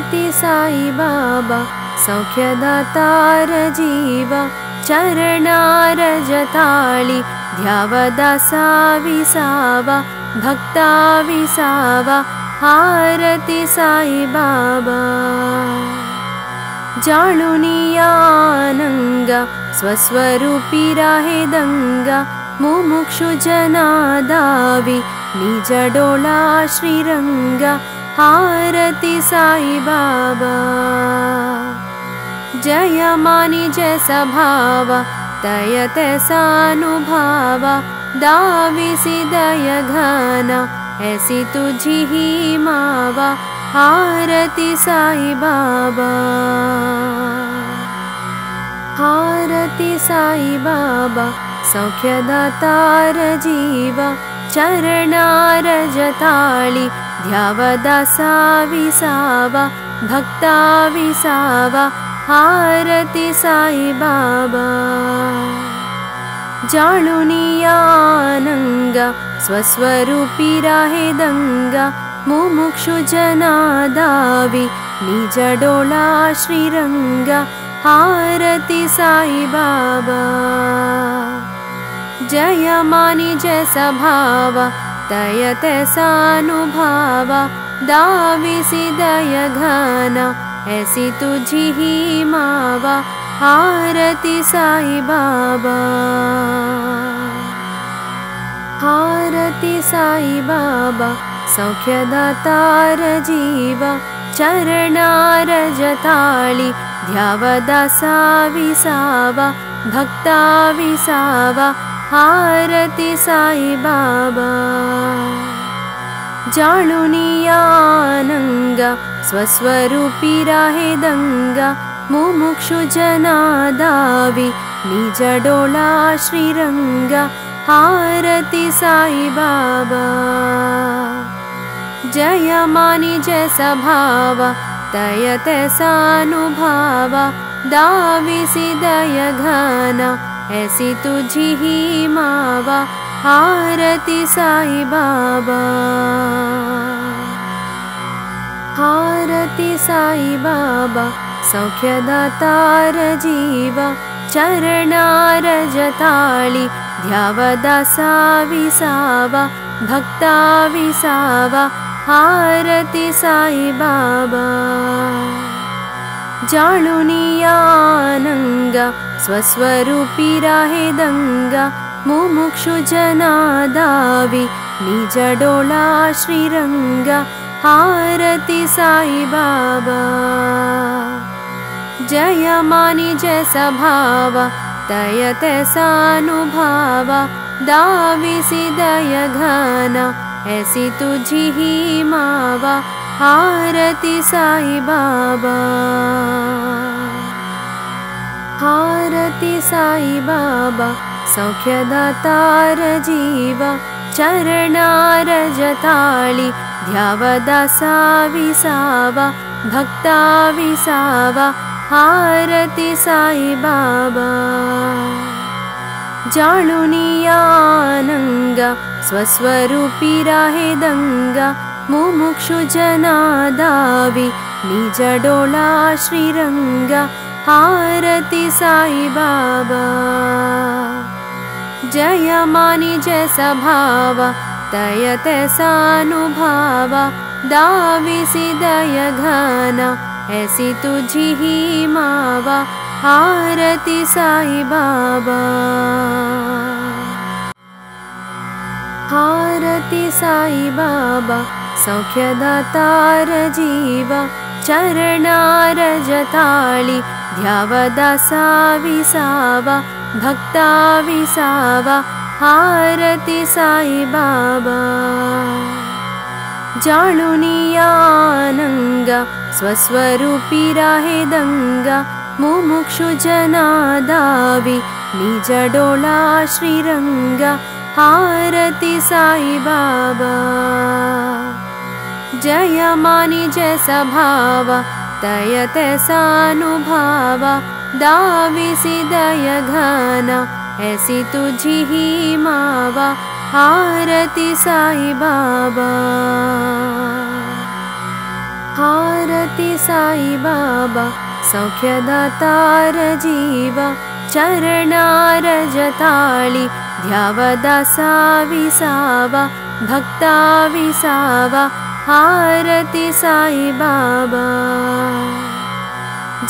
गणपति साई बाबा सौख्यदातार जीवा चरणारजताळि ध्यावदासा विसावा भक्ता विसावा आरती साई बाबा जाणुनियानंगा स्वस्वरूपी राहे दंगा मुमुक्षु जनादावी निज डोला श्रीरंगा आरती साई बाबा जय मानी जैसा भावा तय तैसा अनुभवा दाविसी दय घाना ऐसी तुझी ही मावा आरती साई बाबा आरती साई बाबा सौख्यदातार जीवा चरणारजताळि ध्यावदासा विसावा भक्ता विसावा आरती साई बाबा जाणुनियानंगा स्वस्वरूपी राहे दंगा मुमुक्षु जनादावी निज डोला श्रीरंगा आरती साई बाबा जय मानी जैसा भावा तय तैसा अनुभवा दाविसी दय घाना ऐसी तुझी ही मावा आरती साई बाबा आरती साई बाबा सौख्यदातार जीवा चरणारजताळि ध्यावदासा विसावा भक्ता विसावा आरती साई बाबा जाणुनियानंगा स्वस्वरूपी राहे दंगा मुमुक्षु जनादावी निज डोला श्रीरंगा आरती साई बाबा जय मानी जैसा भावा तय तैसा अनुभवा दाविसी दय घाना ऐसी तुझी ही मावा आरती साई बाबा आरती साई बाबा सौख्यदातार जीवा चरणारजताळि ध्यावदासा विसावा भक्ता विसावा आरती साई बाबा जाणुनियानंगा स्वस्वरूपी राहे दंगा मुमुक्षु जनादावी निज डोला श्रीरंगा आरती साई बाबा जय मानी जैसा भावा तय तैसा अनुभवा दाविसी दय घाना ऐसी तुझी ही मावा आरती साई बाबा आरती साई बाबा सौख्यदातार जीवा चरणारजताळि ध्यावदासा विसावा भक्ता विसावा आरती साई बाबा जाणुनियानंगा स्वस्वरूपी राहे दंगा मुमुक्षु जनादावी निज डोला श्रीरंगा आरती साई बाबा जय मानी जैसा भावा तय तैसा अनुभवा दाविसी दय घाना ऐसी तुझी ही मावा आरती साई बाबा आरती साई बाबा सौख्यदातार जीवा चरणारजताळि ध्यावदासा विसावा भक्ता विसावा आरती साई बाबा जाणुनियानंगा स्वस्वरूपी राहे दंगा मुमुक्षु जनादावी निज डोला श्रीरंगा आरती साई बाबा जय मानी जैसा भावा तय तैसा अनुभवा दाविसी दय घाना ऐसी तुझी ही मावा आरती साई बाबा आरती साई बाबा सौख्यदातार जीवा चरणारजताळि ध्यावदासा विसावा भक्ता विसावा आरती साई बाबा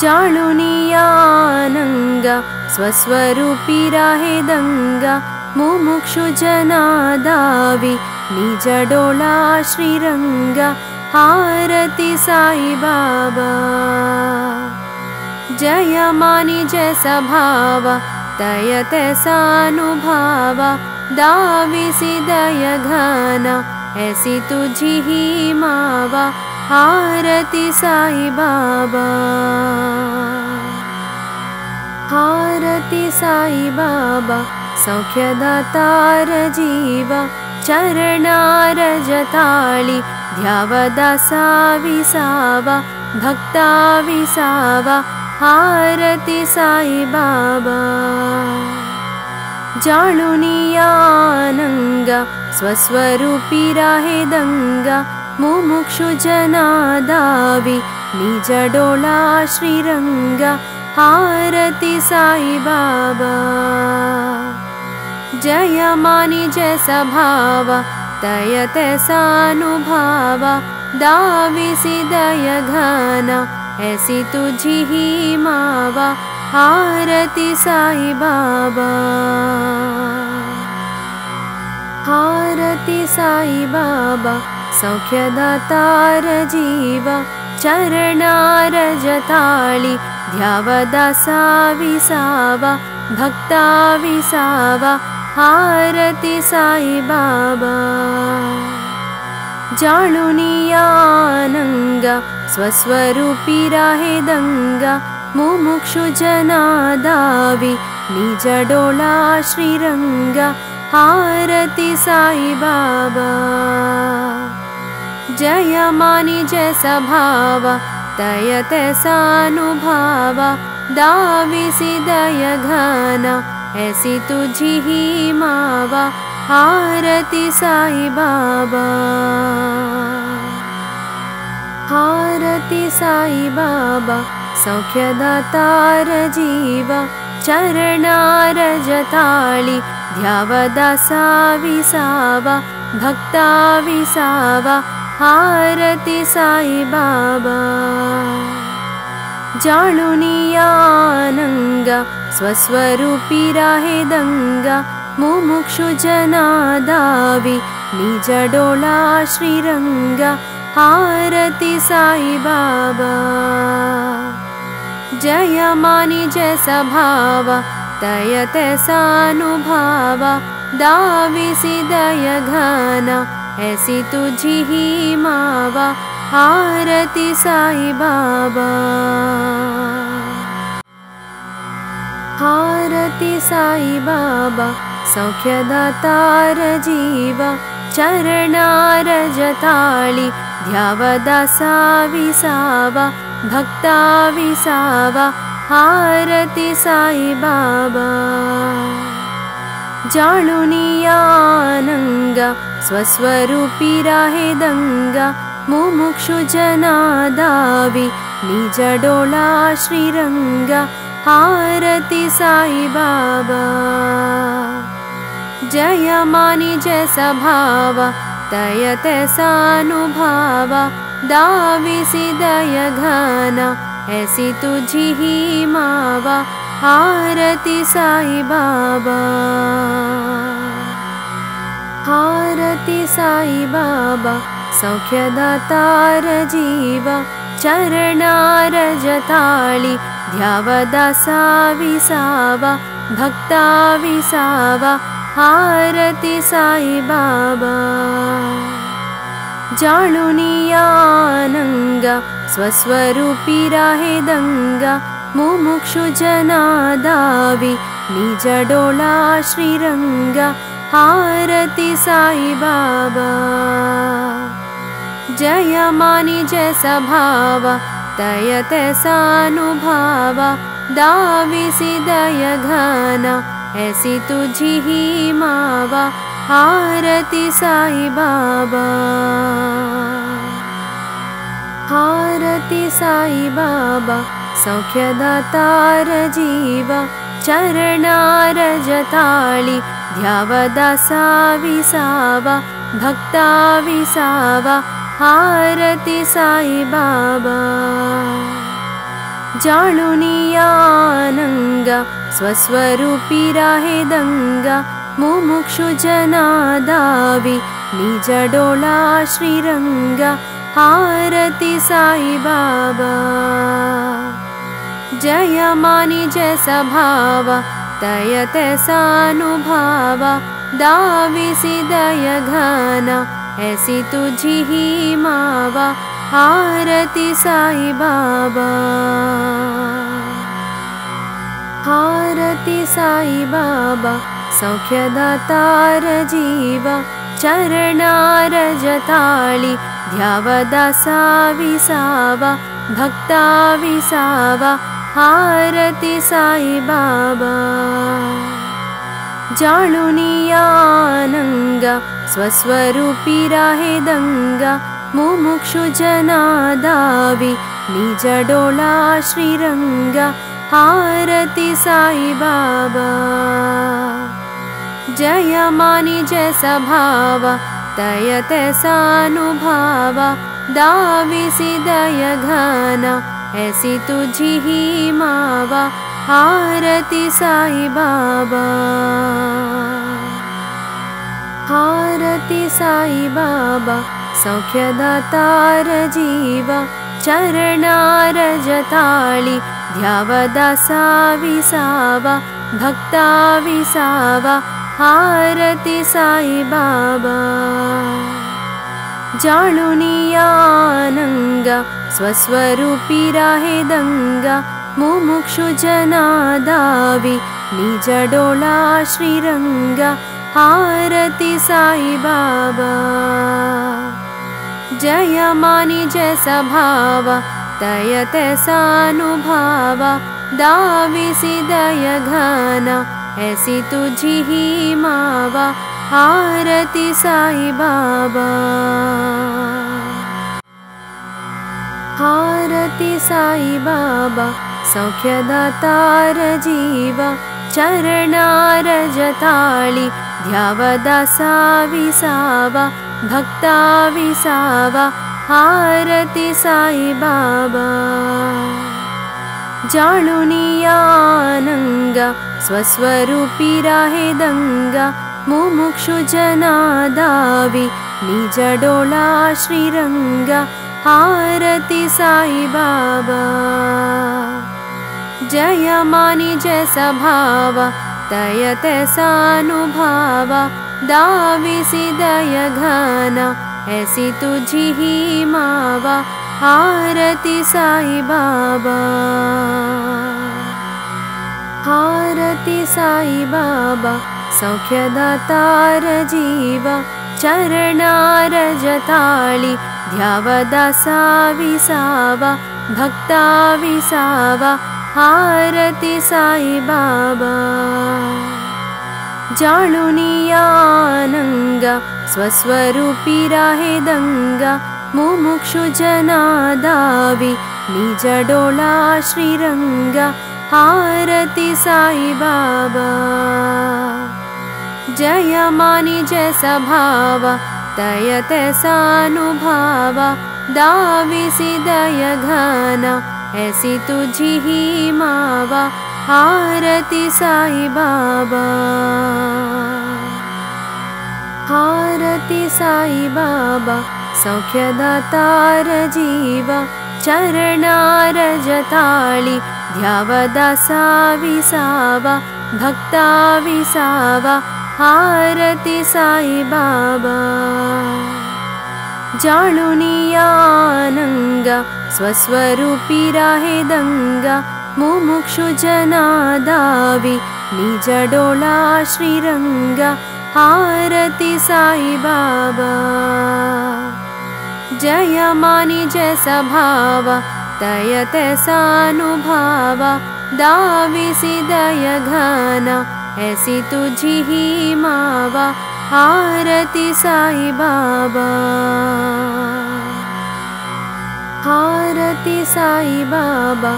जाणुनियानंगा स्वस्वरूपी राहे दंगा मुमुक्षु जनादावी निज डोला श्रीरंगा आरती साई बाबा जय मानी जैसा भावा तय तैसानुभावा दावी सी दया घाना ऐसी तुझी ही मावा आरती साई बाबा आरती साई बाबा सौख्यदातार जीवा चरणारजताळि ध्यावदासा विसावा भक्ता विसावा आरती साई बाबा जाणुनियानंगा स्वस्वरूपी राहे दंगा मुमुक्षु जनादावी निज डोला श्रीरंगा आरती साई बाबा जय मानी जैसा भावा तय तैसानुभावा दावी सी दया घाना ऐसी तुझी ही मावा आरती साई बाबा आरती साई बाबा सौख्यदातार जीवा चरणारजताळि ध्यावदासा विसावा भक्ता विसावा आरती साई बाबा जाणुनियानंगा स्वस्वरूपी राहे दंगा मुमुक्षु जनादावी निज डोला श्रीरंगा आरती साई बाबा जय मानी जैसा भावा तय तैसानुभावा दावी सी दया घाना ऐसी तुझी ही मावा आरती साई बाबा आरती साई बाबा सौख्यदातार जीवा चरणारजताळि ध्यावदासा विसावा भक्ता विसावा आरती साई बाबा जाणुनियानंगा स्वस्वरूपी राहे दंगा मुमुक्षु जनादावी निज डोला श्रीरंगा आरती साई बाबा जय मानी जैसा भावा तय तैसानुभावा दावी सी दया घाना ऐसी तुझी ही मावा आरती साई बाबा आरती साई बाबा सौख्यदातार जीवा चरणारजताळि ध्यावदासा विसावा भक्ता विसावा आरती साई बाबा जाणुनियानंगा स्वस्वरूपी राहे दंगा मुमुक्षु जनादावी निज डोला श्रीरंगा आरती साई बाबा जय मानी जैसा भावा तय तैसानुभावा दावी सी दया घाना ऐसी तुझी ही मावा आरती साई बाबा आरती साई बाबा सौख्यदातार जीवा चरणारजताळि ध्यावदासा विसावा भक्ता विसावा आरती साई बाबा जाणुनियानंगा स्वस्वरूपी राहे दंगा मुमुक्षु जनादावी निज डोला श्रीरंगा आरती साई बाबा जय मानी जैसा भावा तय तैसानुभावा दावी सी दया घाना ऐसी तुझी ही मावा आरती साई बाबा आरती साई बाबा सौख्यदातार जीवा चरणारज ताळी ध्यावदासा विसावा भक्ता विसावा आरती साई बाबा जाणुनियानंगा स्वस्वरूपी राहे दंगा मुमुक्षु जनादावी निज डोला श्रीरंगा आरती साई बाबा जय मानी जैसा भावा तय तैसानुभावा दाविसी दया घाना ऐसी तुझी ही मावा आरती साई बाबा आरती साई बाबा सौख्यदातार जीवा चरणारज ताळी ध्यावदासा विसावा भक्ता विसावा आरती साई बाबा जाणुनियानंगा स्वस्वरूपी राहे दंगा मुमुक्षु जनादावी निज डोला श्रीरंगा आरती साई बाबा जय मानी जैसा भावा तय तैसानुभावा दाविसी दया घाना ऐसी तुझी ही मावा आरती साई बाबा आरती साई बाबा सौख्यदातार जीवा चरणारज ताळी ध्यावदासा विसावा भक्ता विसावा आरती साई बाबा जाणुनियानंगा स्वस्वरूपी राहे दंगा मुमुक्षु जनादावी निज डोला श्रीरंगा आरती साई बाबा जय मानी जैसा भावा तय तैसानुभावा दाविसी दया घाना ऐसी तुझी ही मावा आरती साई बाबा आरती साई बाबा सौख्यदातार जीवा चरणारज ताळी ध्यावदासा विसावा भक्ता विसावा आरती साई बाबा जाणुनियानंगा स्वस्वरूपी राहे दंगा मुमुक्षु जनादावी निज डोला श्रीरंगा आरती साई बाबा जय मानी जैसा भावा तय तैसानुभावा दाविसी दया घाना ऐसी तुझी ही मावा आरती साई बाबा आरती साई बाबा सौख्यदातार जीवा चरणारज ताळी ध्यावदासा विसावा भक्ता विसावा आरती साई बाबा जाणुनियानंगा स्वस्वरूपी राहे दंगा मुमुक्षु जनादावी निज डोला श्रीरंगा आरती साई बाबा जय मानी जैसा भावा तय तैसानुभावा दाविसी दया घाना ऐसी तुझी ही मावा आरती साई बाबा आरती साई बाबा सौख्यदातार जीवा चरणारज ताळी ध्यावदासा विसावा भक्ता विसावा आरती साई बाबा जाणुनियानंगा स्वस्वरूपी राहे दंगा मुमुक्षु जनादावी निज डोला श्रीरंगा आरती साई बाबा जय मानी जैसा भावा तय तैसानुभावा दाविसी दया घाना ऐसी तुझी ही मावा आरती साई बाबा आरती साई बाबा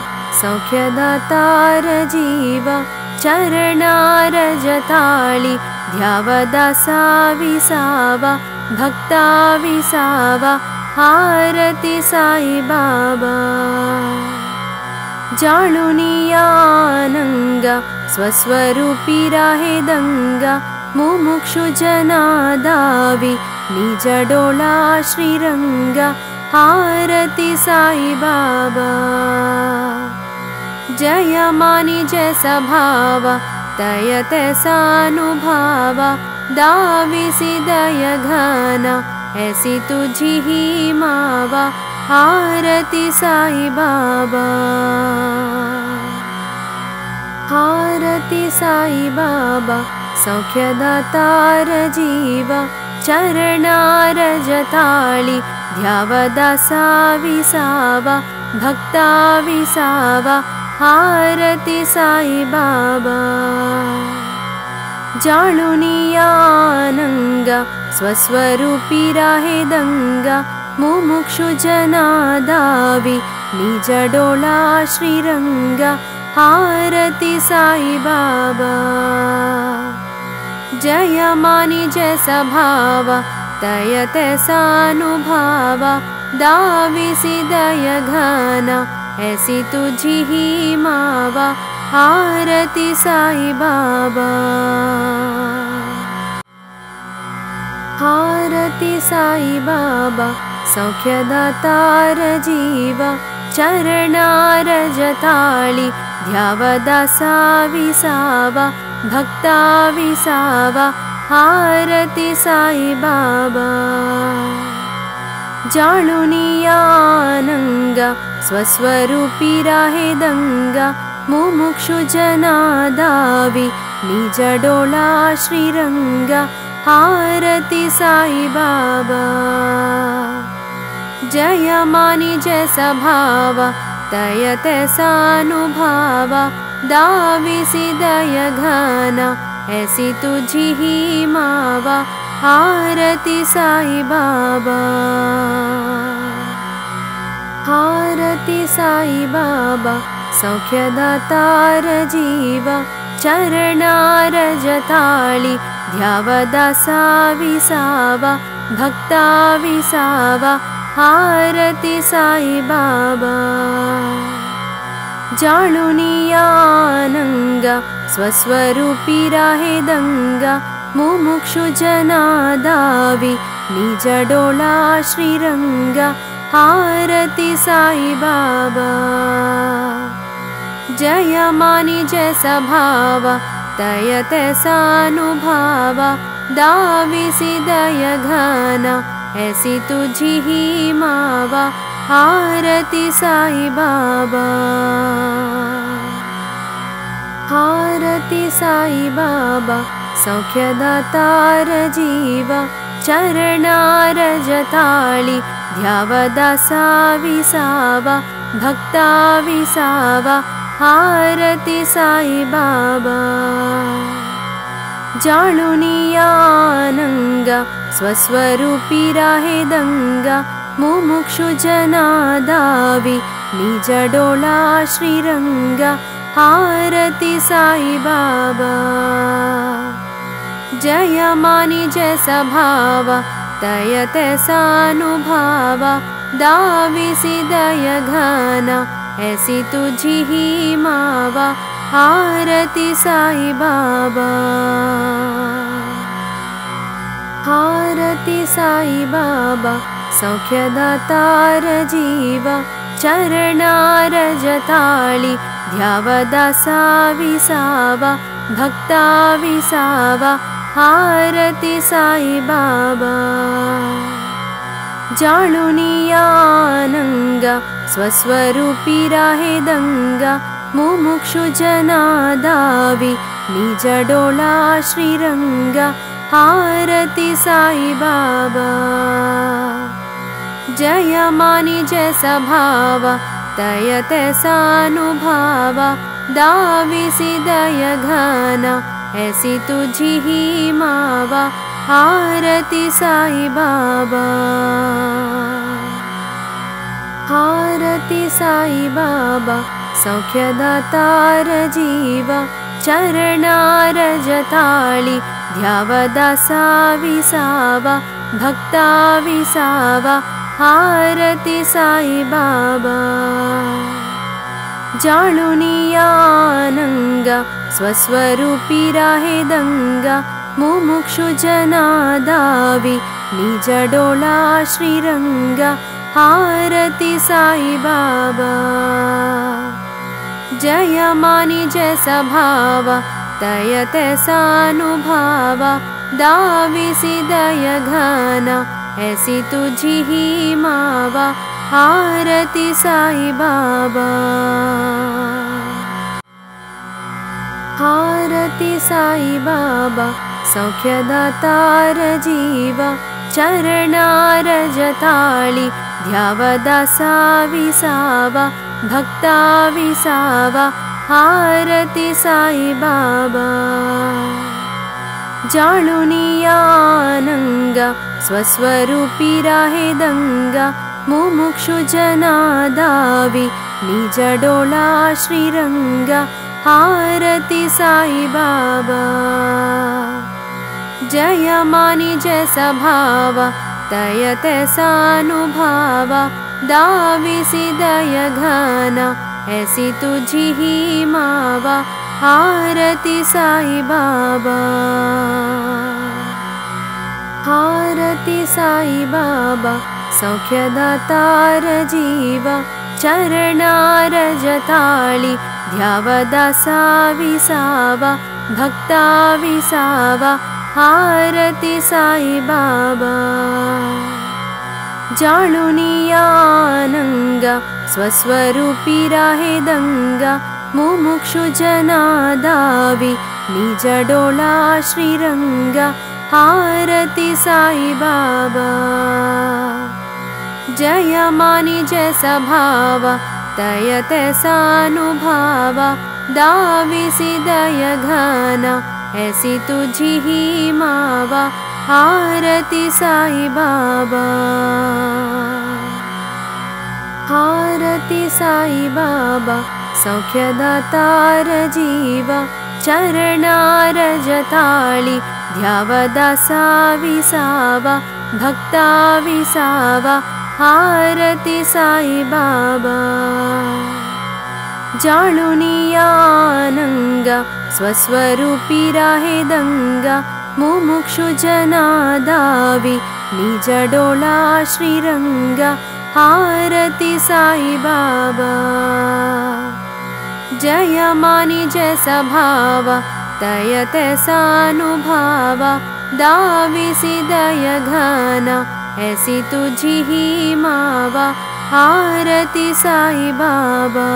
सौख्यदातार जीवा चरणारजताळि ध्यावदासा विसावा भक्ता विसावा आरती साई बाबा जाणुनियानंगा स्वस्वरूपी राहे दंगा मुमुक्षु जनादावी निज डोला श्रीरंगा आरती साई बाबा जय मानि जैसा भावा तय तैसानुभावा दाविसी दया घाना ऐसी तुझी ही मावा आरती साई बाबा आरती साई बाबा सौख्यदातार जीवा चरणारजताळि ध्यावदासा विसावा भक्ता विसावा आरती साई बाबा जाणुनियानंगा स्वस्वरूपी राहे दंगा मुमुक्षु जनादावी निज डोला श्रीरंगा आरती साई बाबा जय मानि जैसा भावा तय तैसानुभावा दाविसी दया घाना ऐसी तुझी ही मावा आरती साई बाबा आरती साई बाबा सौख्यदातार जीवा चरणारजताळि ध्यावदासा विसावा भक्ता विसावा आरती साई बाबा जाणुनियानंगा स्वस्वरूपी राहे दंगा मुमुक्षु जनादावी निज डोला श्रीरंगा आरती साई बाबा जय मानि जैसा भावा तय तैसानुभावा दाविसी दया घाना ऐसी तुझी ही मावा आरती साई बाबा आरती साई बाबा सौख्यदातार जीवा चरणारजताळि ध्यावदासा विसावा भक्ता विसावा आरती साई बाबा जाणुनियानंगा स्वस्वरूपी राहे दंगा मुमुक्षु जनादावी निज डोला श्रीरंगा आरती साई बाबा जय मानि जैसा भावा तय तैसानुभावा दाविसी दया घाना ऐसी तुझी ही मावा आरती साई बाबा आरती साई बाबा सौख्यदातार जीवा चरणारजताळि ध्यावदासा विसावा भक्ता विसावा आरती साई बाबा जाणुनियानंगा स्वस्वरूपी राहे दंगा मुमुक्षु जनादावी निज डोला श्रीरंगा आरती साई बाबा जय मानि जैसा भावा तय तैसानुभावा दाविसी दया घाना ऐसी तुझी ही मावा आरती साई बाबा आरती साई बाबा सौख्यदातार जीवा चरणारजताळि ध्यावदासा विसावा भक्ता विसावा आरती साई बाबा जाणुनियानंगा स्वस्वरूपी राहे दंगा मुमुक्षु जनादावी निज डोला श्रीरंगा आरती साई बाबा जय मानि जैसा भावा तय तैसानुभावा दाविसी दया घाना ऐसी तुझी ही मावा आरती साई बाबा आरती साई बाबा सौख्यदातार जीवा चरणारजताळि ध्यावदासा विसावा भक्ता विसावा आरती साई बाबा जाणुनियानंगा स्वस्वरूपी राहे दंगा मुमुक्षु जनादावी निज डोला श्रीरंगा आरती साई बाबा जय मानी जैसा भावा तय तैसानुभावा दाविसी दया घाना ऐसी तुझी ही मावा आरती साई बाबा आरती साई बाबा सौख्यदातार जीवा चरणारजताळि ध्यावदासा विसावा भक्ता विसावा आरती साई बाबा जाणुनियानंगा स्वस्वरूपी राहे दंगा मुमुक्षु जनादावी निज डोला श्रीरंगा आरती साई बाबा जय मानी जैसा भावा तय तैसानुभावा दाविसी दया घाना ऐसी तुझी ही मावा आरती साई बाबा आरती साई बाबा सौख्यदातार जीवा चरणारजताळि ध्यावदासा विसावा भक्ता विसावा आरती साई बाबा जाणुनियानंगा स्वस्वरूपी राहे दंगा मुमुक्षु जनादावी निज डोला श्रीरंगा आरती साई बाबा जय मानी जैसा भावा तय तैसानुभावा दाविसी दया घाना ऐसी तुझी ही मावा आरती साई बाबा आरती साई बाबा सौख्यदातार जीवा चरणारजताळि ध्यावदासा विसावा भक्ता विसावा आरती साई बाबा जाणुनियानंगा स्वस्वरूपी राहे दंगा मुमुक्षु जनादावी निज डोला श्रीरंगा आरती साई बाबा जय मानी जैसा भावा तय तैसानुभावा दाविसी दया घाना ऐसी तुझी ही मावा आरती साई बाबा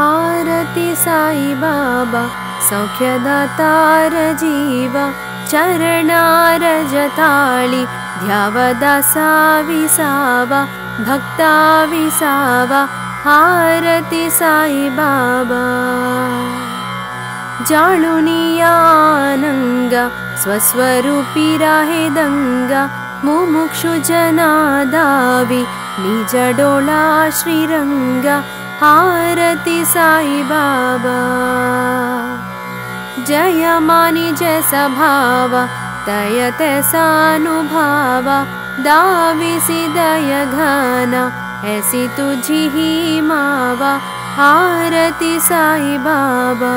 आरती साई बाबा सौख्यदातार जीवा चरणारजताळि ध्यावदासा विसावा भक्ता विसावा आरती साई बाबा जाणुनियानंगा स्वस्वरूपी राहे दंगा मुमुक्षु जनादावी निज डोला श्रीरंगा आरती साई बाबा जय मानी जैसा भावा तय तैसानुभावा दाविसी दया घाना ऐसी तुझी ही मावा आरती साई बाबा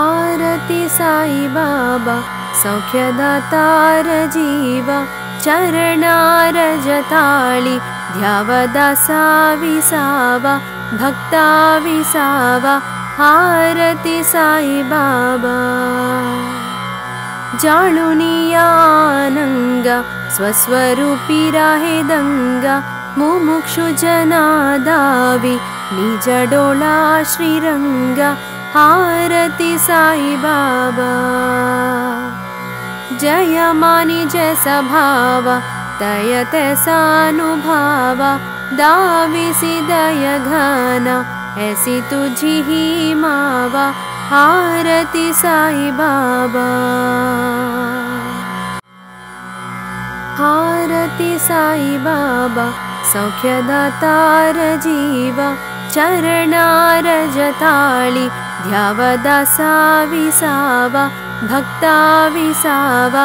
आरती साई बाबा सौख्यदातार जीवा चरणारजताळि ध्यावदासा विसावा भक्ता विसावा आरती साई बाबा जाणुनियानंगा स्वस्वरूपी राहे दंगा मुमुक्षु जनादावी निज डोला श्रीरंगा आरती साई बाबा जय मानी जैसा भावा तय तैसानुभावा दाविसी दया घाना ऐसी तुझी ही मावा आरती साई बाबा आरती साई बाबा सौख्यदातार जीवा चरणारजताळि ध्यावदासा विसावा भक्ता विसावा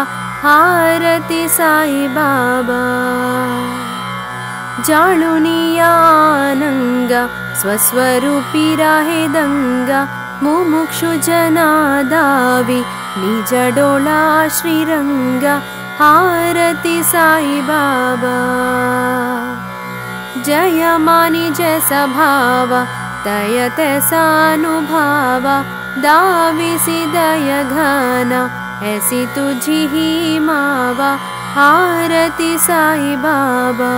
आरती साई बाबा जाणुनियानंगा स्वस्वरूपी राहे दंगा मुमुक्षु जनादावी निज डोला श्रीरंगा आरती साई बाबा जय मानी जैसा भावा तय तैसानुभावा दावी सी दया घाना ऐसी तुझी ही मावा आरती साई बाबा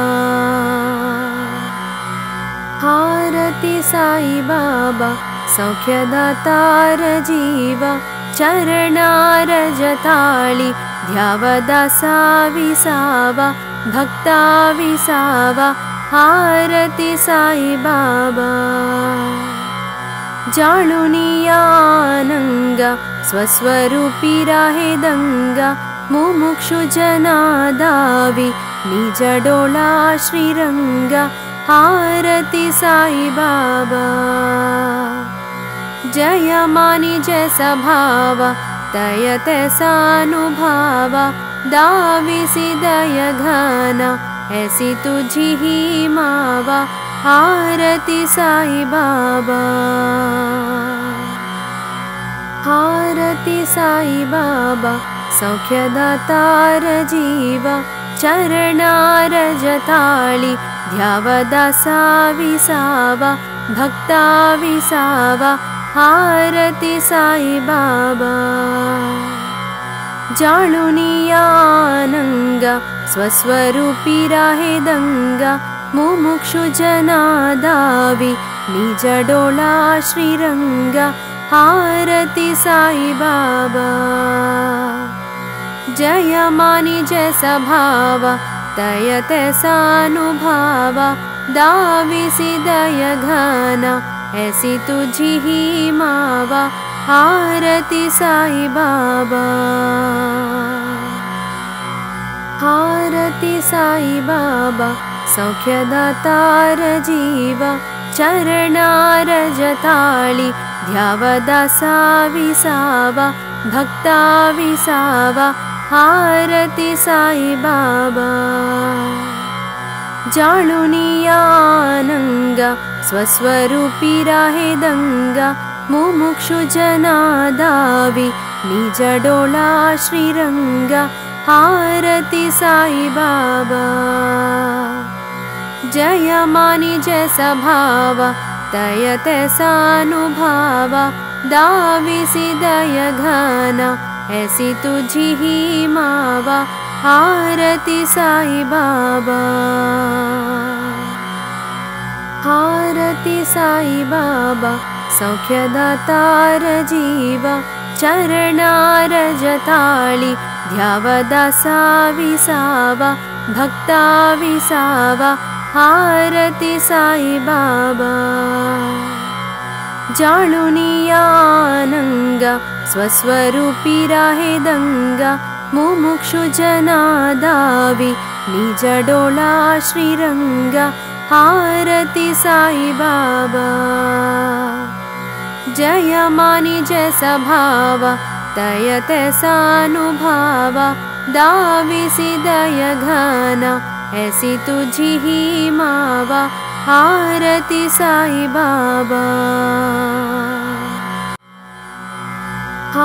आरती साई बाबा सौख्यदातार जीवा चरणारजताळि ध्यावदासा विसावा भक्ता विसावा आरती साई बाबा जाणुनियानंगा स्वस्वरूपी राहे दंगा मुमुक्षु जनादावी निज डोला श्रीरंगा आरती साई बाबा जय मानी जैसा भावा तय तैसानुभावा दावी सी दया घाना ऐसी तुझी ही मावा आरती साई बाबा आरती साई बाबा सौख्यदातार जीवा चरणारजताळि ध्यावदासा विसावा भक्ता विसावा आरती साई बाबा जाणुनियानंगा स्वस्वरूपी राहे दंगा मुमुक्षु जनादावी निज डोला श्रीरंगा आरती साई बाबा जय मानी जैसा भावा तय तैसानुभावा दावी सी दया घाना ऐसी तुझी ही मावा आरती साई बाबा आरती साई बाबा सौख्यदातार जीवा चरणारजताळि ध्यावदासा विसावा भक्ता विसावा आरती साई बाबा जाणुनियानंगा स्वस्वरूपी राहे दंगा मुमुक्षु जनादावी निज डोला श्रीरंगा आरती साई बाबा जय मानी जैसा भावा तय तैसानुभावा दावी सी दया घाना ऐसी तुझी ही मावा आरती साई बाबा आरती साई बाबा सौख्यदातार जीवा चरणारजताळि ध्यावदासा विसावा भक्ता विसावा आरती साई बाबा जाणुनियानंगा स्वस्वरूपी राहे दंगा मुमुक्षु जनादावी निज डोला श्रीरंगा आरती साई बाबा जय मानी जैसा भावा तय तैसानुभावा दावी सी दया घाना ऐसी तुझी ही मावा आरती साई बाबा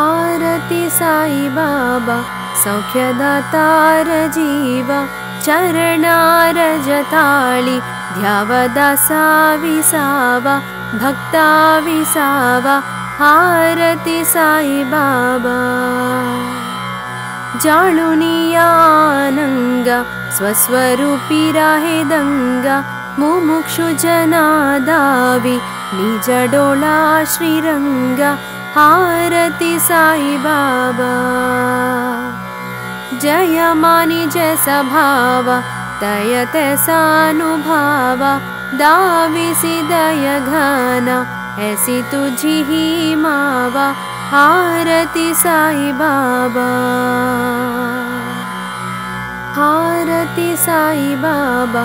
आरती साई बाबा सौख्यदातार जीवा चरणारजताळि ध्यावदासा विसावा भक्ता विसावा आरती साई बाबा जाणुनियानंगा स्वस्वरूपी राहे दंगा मुमुक्षु जनादावी निज डोला श्रीरंगा आरती साई बाबा जय मानी जैसा भावा तय तैसानुभावा दावी सी दया घाना ऐसी तुझी ही मावा आरती साई बाबा आरती साई बाबा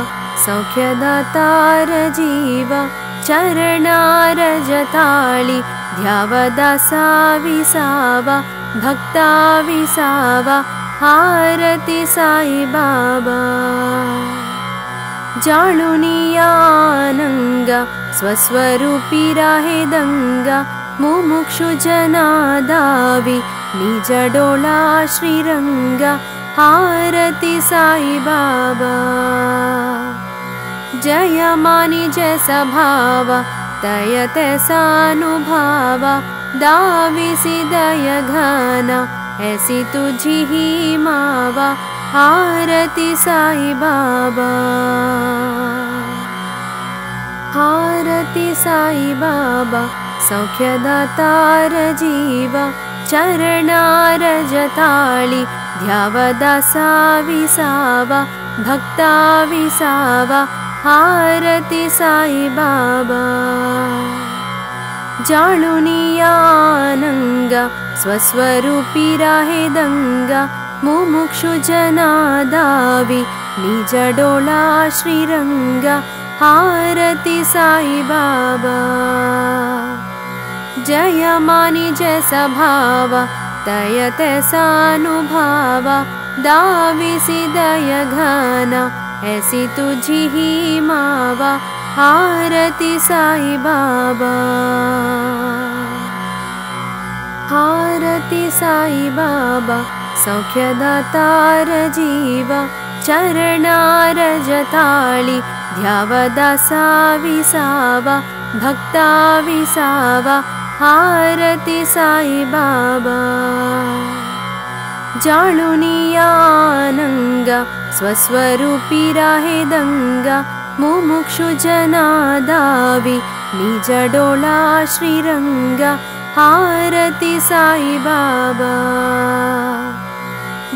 सौख्यदातार जीवा चरणारजताळि ध्यावदासा विसावा भक्ता विसावा आरती साई बाबा जाणुनियानंगा स्वस्वरूपी राहे दंगा मुमुक्षु जनादावी निज डोला श्रीरंगा आरती साई बाबा जय मानी जैसा भावा तय तैसानुभावा दावी सी दया घाना ऐसी तुझी ही मावा आरती साई बाबा आरती साई बाबा सौख्यदातार जीवा चरणारजताळि ध्यावदासा विसावा भक्ता विसावा आरती साई बाबा जाणुनियानंगा स्वस्वरूपी राहे दंगा मुमुक्षु जनादावी निज डोला श्रीरंगा आरती साई बाबा जय मानी जैसा भावा तय तैसानुभावा दावी सी दया घाना ऐसी तुझी ही मावा आरती साई बाबा आरती साई बाबा सौख्यदातार जीवा चरणारजताळि ध्यावदासा विसावा भक्ता विसावा आरती साई बाबा जाणुनियानंगा स्वस्वरूपी राहे दंगा मुमुक्षु जनादावी निज डोला श्रीरंगा आरती साई बाबा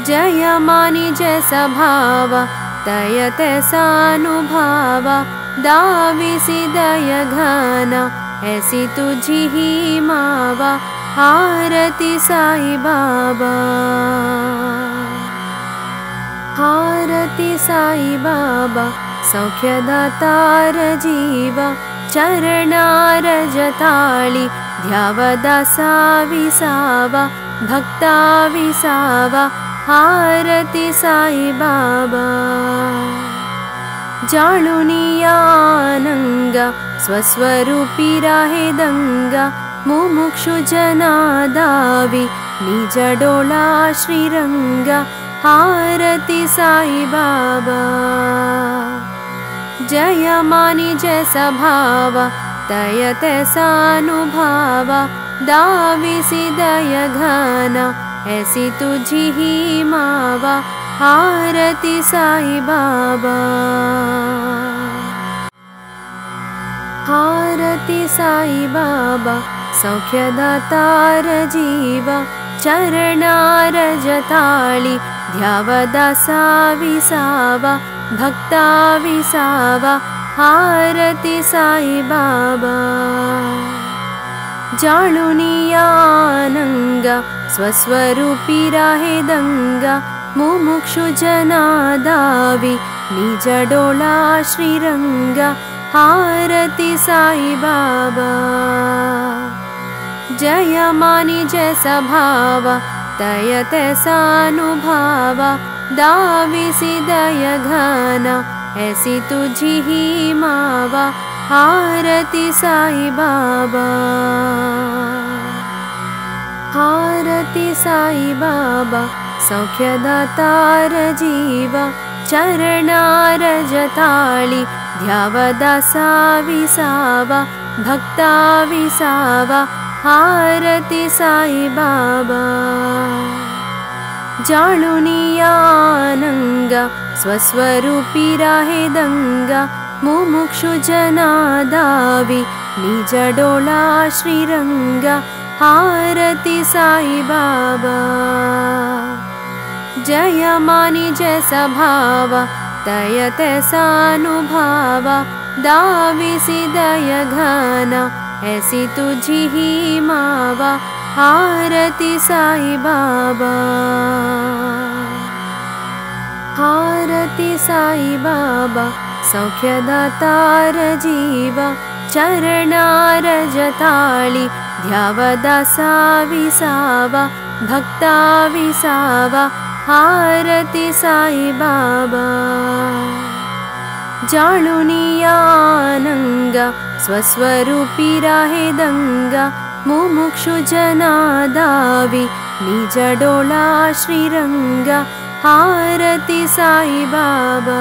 जय मानी जैसा भावा तय तैसानुभावा दावी सी दया घाना ऐसी तुझी ही मावा आरती साई बाबा आरती साई बाबा सौख्यदातार जीवा चरणारजताळि ध्यावदासा विसावा भक्ता विसावा आरती साई बाबा जाणुनियानंगा स्वस्वरूपी राहे दंगा मुमुक्षु जनादावी निज डोला श्रीरंगा आरती साई बाबा जय मानी जैसा भावा तय तैसानुभावा दावी सी दया घाना ऐसी तुझी ही मावा आरती साई बाबा आरती साई बाबा सौख्यदातार जीवा चरणारजताळि ध्यावदासा विसावा भक्ता विसावा आरती साई बाबा जाणुनियानंगा स्वस्वरूपी राहे दंगा मुमुक्षु जनादावी निज डोला श्रीरंगा आरती साई बाबा जय मानी जैसा भावा तय तैसानुभावा दावी सी दया घाना ऐसी तुझी ही मावा आरती साई बाबा आरती साई बाबा सौख्यदातार जीवा चरणारजताळि ध्यावदासा विसावा भक्ता विसावा आरती साई बाबा जाणुनियानंगा स्वस्वरूपी राहे दंगा मुमुक्षु जनादावी निज डोला श्रीरंगा आरती साई बाबा जय मानी जैसा भावा तय तैसानुभावा दावी सी दया घाना ऐसी तुझी ही मावा आरती साई बाबा आरती साई बाबा सौख्यदातार जीवा चरणारजताळि ध्यावदासा विसावा भक्ता विसावा आरती साई बाबा जाणुनियानंगा स्वस्वरूपी राहे दंगा मुमुक्षु जनादावी निज डोला श्रीरंगा आरती साई बाबा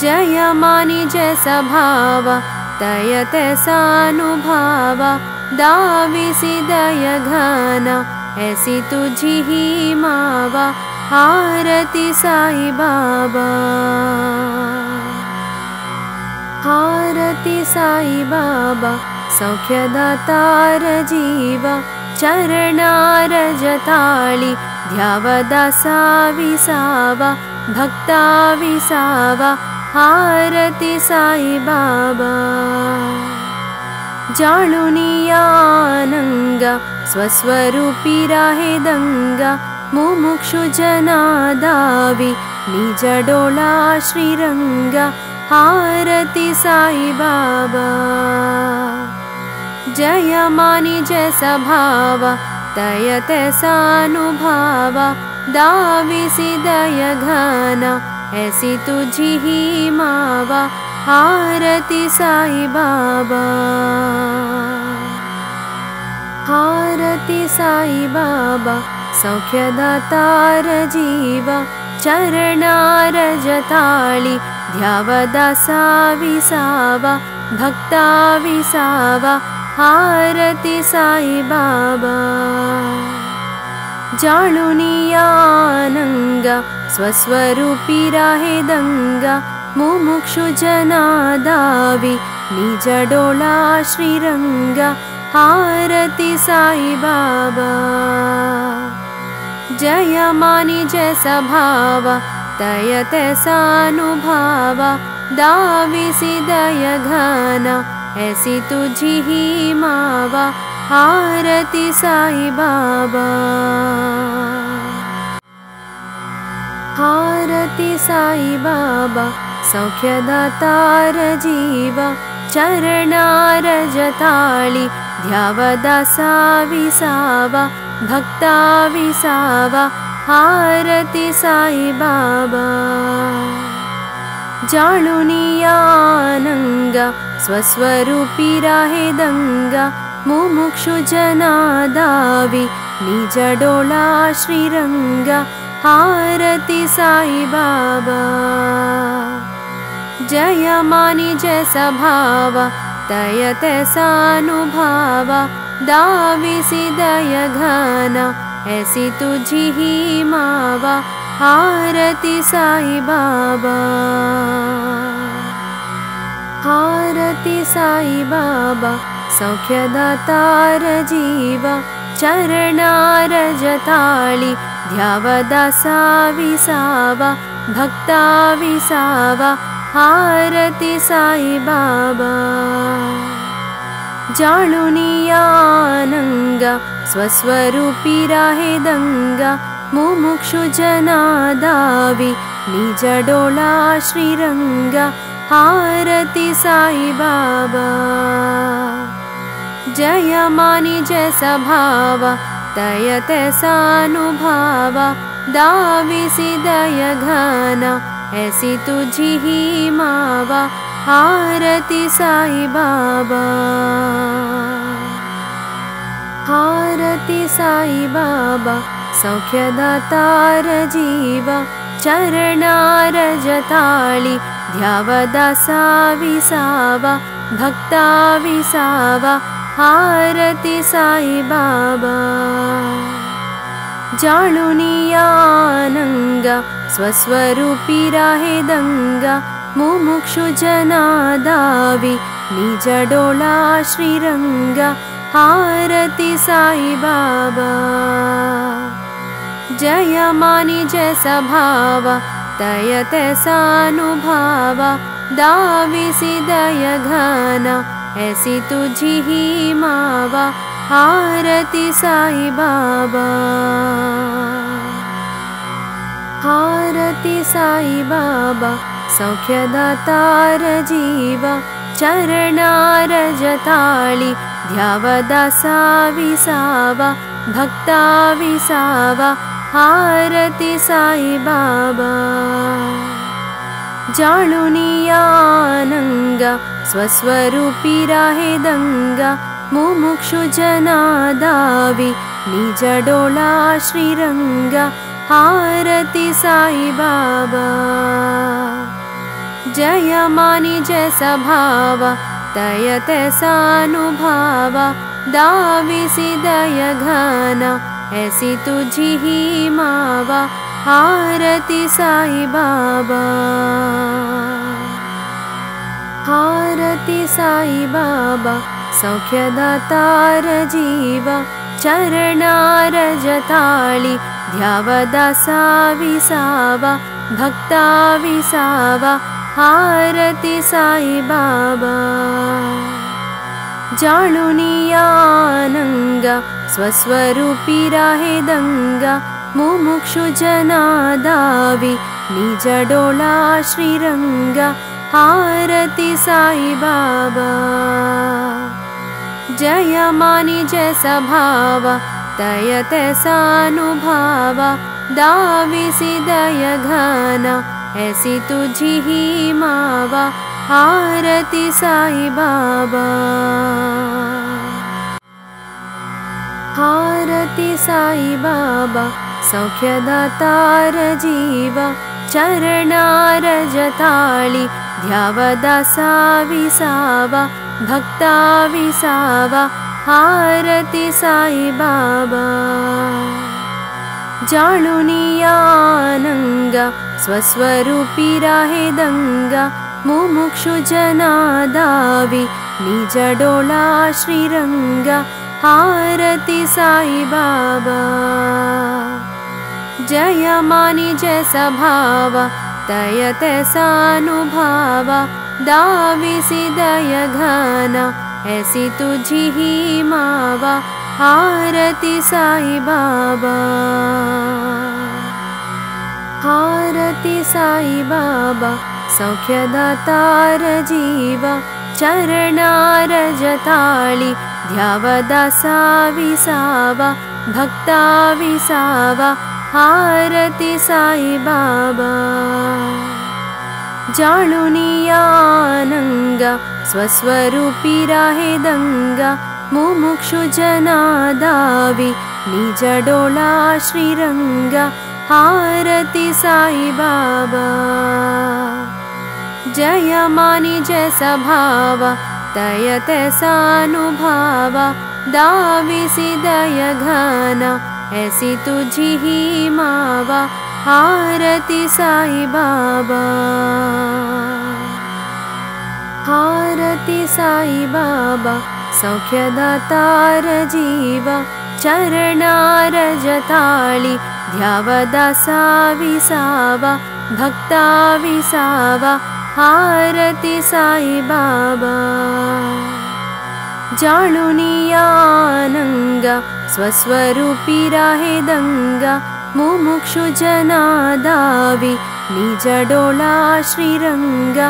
जय मानि जैसा भावा तय तैसा अनुभवा दाविसी दया घाना ऐसी तुझी ही मावा आरती साई बाबा आरती साई बाबा सौख्यदातार जीवा चरणारजताळि ध्यावदासा विसावा भक्ता विसावा आरती साई बाबा जाणुनियानंगा स्वस्वरूपी राहे दंगा मुमुक्षु जनादावी निज डोला श्रीरंगा आरती साई बाबा जय मानि जैसा भावा तय तैसा अनुभवा दाविसी दया घाना ऐसी तुझी ही मावा आरती साई बाबा आरती साई बाबा सौख्यदातार जीवा चरणारजताळि ध्यावदासा विसावा भक्ता विसावा आरती साई बाबा जाणुनियानंगा स्वस्वरूपी राहे दंगा मुमुक्षु जनादावी निज डोला श्रीरंगा आरती साई बाबा जय मानि जैसा भावा तय तैसा अनुभवा दाविसी दया घाना ऐसी तुझी ही मावा आरती साई बाबा आरती साई बाबा सौख्यदातार जीवा चरणारजताळि ध्यावदासा विसावा भक्ता विसावा आरती साई बाबा जाणुनियानंगा स्वस्वरूपी राहे दंगा मुमुक्षु जनादावी निज डोला श्रीरंगा आरती साई बाबा जय मानि जैसा भावा तय तैसा अनुभवा दाविसी दया घाना ऐसी तुझी ही मावा आरती साई बाबा आरती साई बाबा सौख्यदातार जीवा चरणारजताळि ध्यावदासा विसावा भक्ता विसावा आरती साई बाबा जाणुनियानंगा स्वस्वरूपी राहे दंगा मुमुक्षु जनादावी निज डोला श्रीरंगा आरती साई बाबा जय मानि जैसा भावा तय तैसा अनुभवा दाविसी दया घाना ऐसी तुझी ही मावा आरती साई बाबा आरती साई बाबा सौख्यदातार जीवा चरणारजताळि ध्यावदासा विसावा भक्ता विसावा आरती साई बाबा जाणुनियानंगा स्वस्वरूपी राहे दंगा मुमुक्षु जनादावी निज डोला श्रीरंगा आरती साई बाबा जय मानि जैसा भावा तय तैसा अनुभवा दाविसी दया घाना ऐसी तुझी ही मावा आरती साई बाबा आरती साई बाबा सौख्यदातार जीवा चरणारज ताळी ध्यावदासा विसावा भक्ता विसावा आरती साई बाबा जाणुनियानंगा स्वस्वरूपी राहे दंगा मुमुक्षु जना दावी निज डोला श्रीरंगा आरती साई बाबा जय मानी जैसा भावा तय तैसानुभावा दाविसी दया घाना ऐसी तुझी ही मावा आरती साई बाबा आरती साई बाबा सौख्यदातार जीवा चरणारज ताळी ध्यावदासा विसावा भक्ता विसावा आरती साई बाबा जाणुनियानंगा स्वस्वरूपी राहे दंगा मुमुक्षु जना दावी निज डोला श्रीरंगा आरती साई बाबा जय मानी जैसा भावा तय तैसानुभावा दाविसी दया घाना ऐसी तुझी ही मावा आरती साई बाबा आरती साई बाबा सौख्यदातार जीवा चरणारज ताळी ध्यावदासा विसावा भक्ता विसावा आरती साई बाबा जाणुनियानंगा स्वस्वरूपी राहे दंगा मुमुक्षु जना दावी निज डोला श्रीरंगा आरती साई बाबा जय मानी जैसा भावा तय तैसानुभावा दाविसी दया घाना ऐसी तुझी ही मावा आरती साई बाबा आरती साई बाबा सौख्यदातार जीवा चरणारज ताळी ध्यावदासा विसावा भक्ता विसावा आरती साई बाबा जाणुनियानंगा स्वस्वरूपी राहे दंगा मुमुक्षु जना दावी निज डोला श्रीरंगा आरती साई बाबा जय मानी जैसा भावा तय तैसानुभावा दाविसी दया घाना ऐसी तुझी ही मावा आरती साई बाबा आरती साई बाबा सौख्यदातार जीवा चरणारज ताळी ध्यावदासा विसावा भक्ता विसावा आरती साई बाबा जाणुनियानंगा स्वस्वरूपी राहे दंगा मुमुक्षु जना दावी निज डोला श्रीरंगा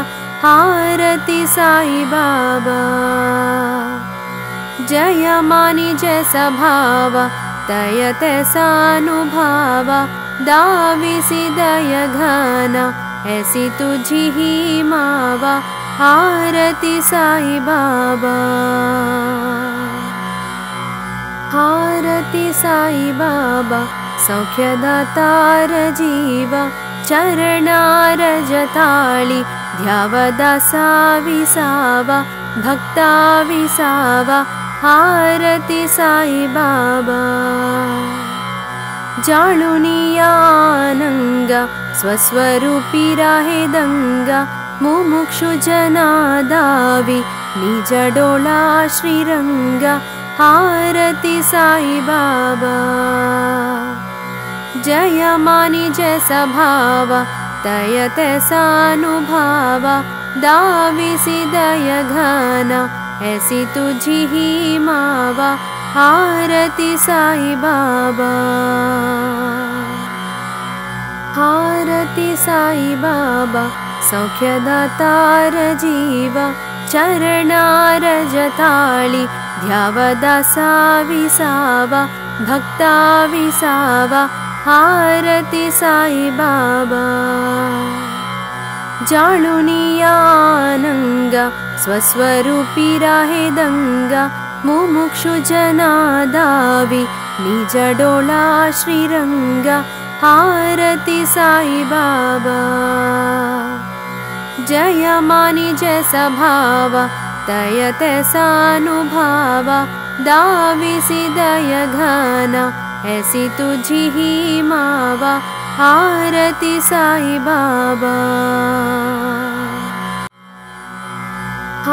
आरती साई बाबा जय मानी जैसा भावा तय तैसानुभावा दाविसी दया घाना ऐसी तुझी ही मावा आरती साई बाबा आरती साई बाबा सौख्यदातार जीवा चरणारज ताळी ध्यावदासा विसावा भक्ता विसावा आरती साई बाबा जाणुनियानंगा स्वस्वरूपी राहे दंगा मुमुक्षु जना दावी निज डोला श्रीरंगा आरती साई बाबा जय मानी जैसा भावा तय तैसानुभावा दाविसी दया घाना ऐसी तुझी ही मावा आरती साई बाबा आरती साई बाबा सौख्यदातार जीवा चरणारजताळि ध्यावदासा विसावा भक्ता विसावा आरती साई बाबा जाणुनियानंगा स्वस्वरूपी राहे दंगा मुमुक्षु जनादावी निज डोला श्रीरंगा आरती साई बाबा जय मानी जैसा भावा तय तैसा अनुभावा दावी सी दया घाना ऐसी तुझी ही मावा आरती साई बाबा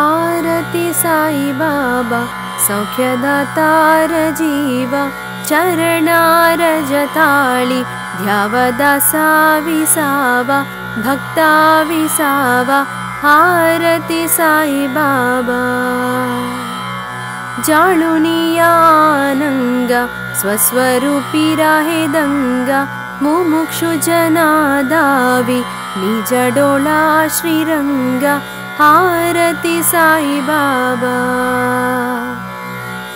आरती साई बाबा सौख्यदातार जीवा चरणारजताळि ध्यावदासा विसावा भक्ता विसावा आरती साई बाबा जाणुनियानंगा स्वस्वरूपी राहे दंगा मुमुक्षु जनादावी निज डोला श्रीरंगा आरती साई बाबा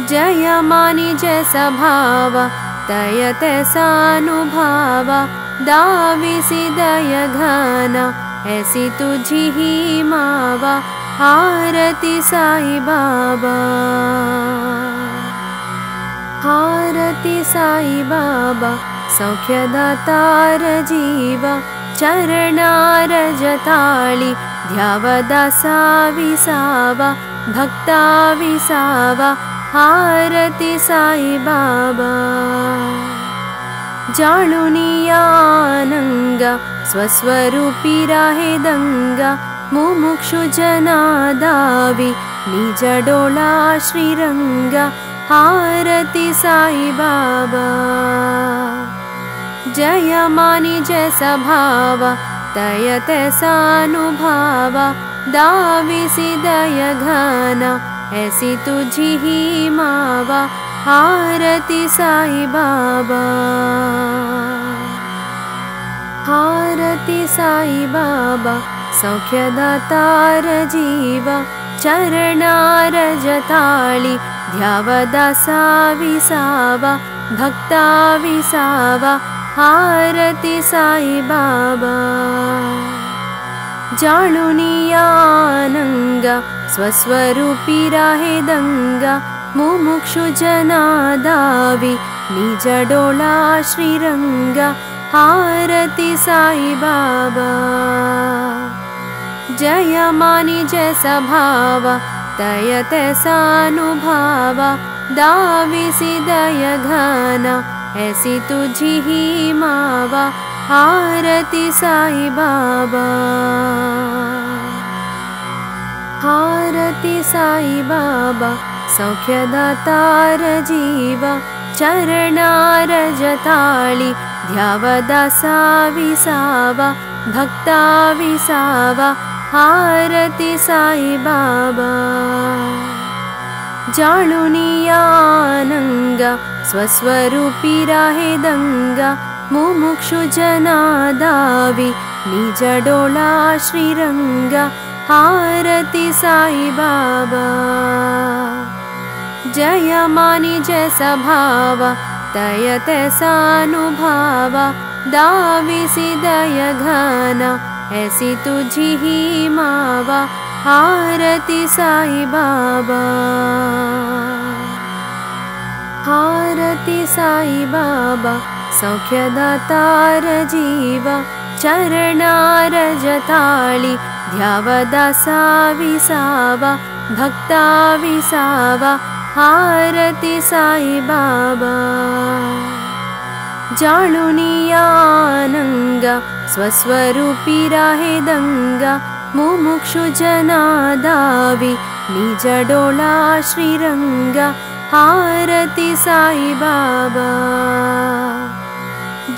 जय मानी जैसा भावा तय तैसा अनुभावा दावी सी दया घाना ऐसी तुझी ही मावा आरती साई बाबा आरती साई बाबा सौख्यदातार जीवा चरणारजताळि ध्यावदासा विसावा भक्ता विसावा आरती साई बाबा जाणुनियानंगा स्वस्वरूपी राहे दंगा मुमुक्षु जनादावी निज डोला श्रीरंगा आरती साई बाबा जय मानी जैसा भावा तय तैसा अनुभावा दावी सी दया घाना ऐसी तुझी ही मावा आरती साई बाबा आरती साई बाबा सौख्यदातार जीवा चरणारजताळि ध्यावदासा विसावा भक्ता विसावा आरती साई बाबा जाणुनियानंगा स्वस्वरूपी राहे दंगा मुमुक्षु जनादावी निज डोला श्रीरंगा आरती साई बाबा जय मानी जैसा भावा तय तैसा अनुभावा दावी सी दया घाना ऐसी तुझी ही मावा आरती साई बाबा आरती साई बाबा सौख्यदातार जीवा चरणारजताळि ध्यावदासा विसावा भक्ता विसावा आरती साई बाबा जाणुनियानंगा स्वस्वरूपी राहे दंगा मुमुक्षु जनादावी निज डोला श्रीरंगा आरती साई बाबा जय मानी जैसा भावा तय तैसा अनुभावा दावी सी दया घाना ऐसी तुझी ही मावा आरती साई बाबा आरती साई बाबा सौख्यदातार जीवा चरणारजताळि ध्यावदासा विसावा भक्ता विसावा आरती साई बाबा जाणुनियानंगा स्वस्वरूपी राहे दंगा मुमुक्षु जनादावी निज डोला श्रीरंगा आरती साई बाबा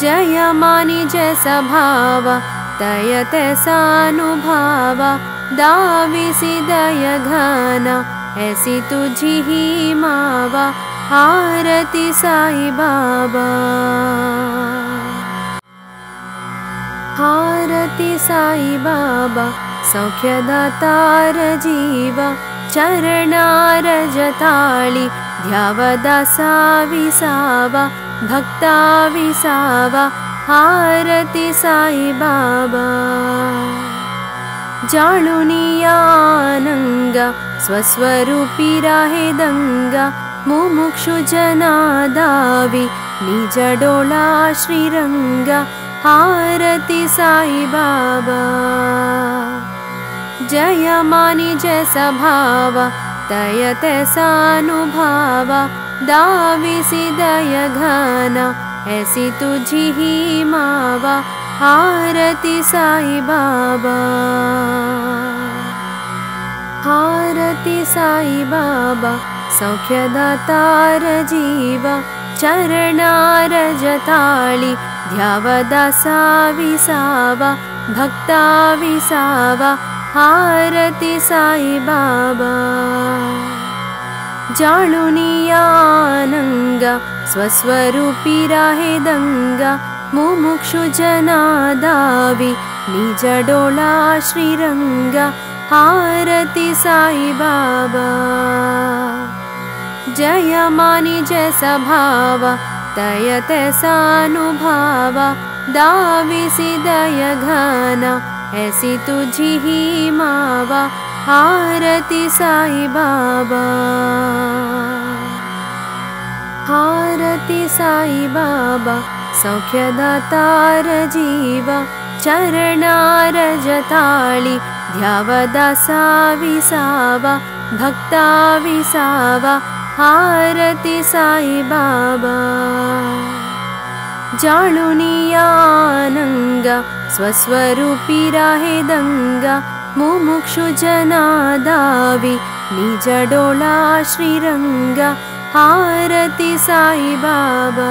जय मानी जैसा भावा तय तैसा अनुभावा दावी सी दया घाना ऐसी तुझी ही मावा आरती साई बाबा आरती साई बाबा सौख्यदातार जीवा चरणारजताळि ध्यावदासा विसावा भक्ता विसावा आरती साई बाबा। जाणुनियानंगा स्वस्वरूपी राहे दंगा मुमुक्षु जनादावी निज डोला श्रीरंगा आरती साई बाबा। जय मानी जैसा भावा तय तैसा अनुभवा दाविसी दय घाना ऐसी तुझी ही मावा आरती साई बाबा। आरती साई बाबा सौख्यदातार जीवा चरणारजताळि ध्यावदासा विसावा भक्ता विसावा आरती साई बाबा। जाणुनियानंगा स्वस्वरूपी राहे दंगा मुमुक्षु जनादावी निज डोला श्रीरंगा आरती साई बाबा। जय मानी जैसा भावा तय तैसा अनुभवा दाविसी दय घाना ऐसी तुझी ही मावा आरती साई बाबा। आरती साई बाबा सौख्यदातार जीवा चरणारजताळि ध्यावदासा विसावा भक्ता विसावा आरती साई बाबा। जाणुनियानंगा स्वस्वरूपी राहे दंगा मुमुक्षु जनादावी निज डोला श्रीरंगा आरती साई बाबा।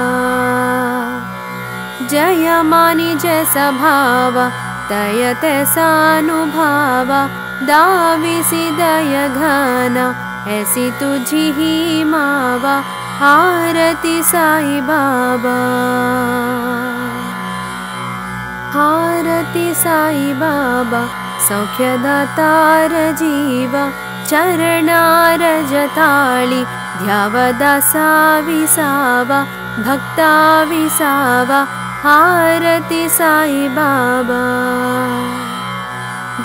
जय मानी जैसा भावा तय तैसा अनुभवा दाविसी दय घाना ऐसी तुझी ही मावा आरती साई बाबा। आरती साई बाबा सौख्यदातार जीवा चरणारजताळि ध्यावदासा विसावा भक्ता विसावा आरती साई बाबा।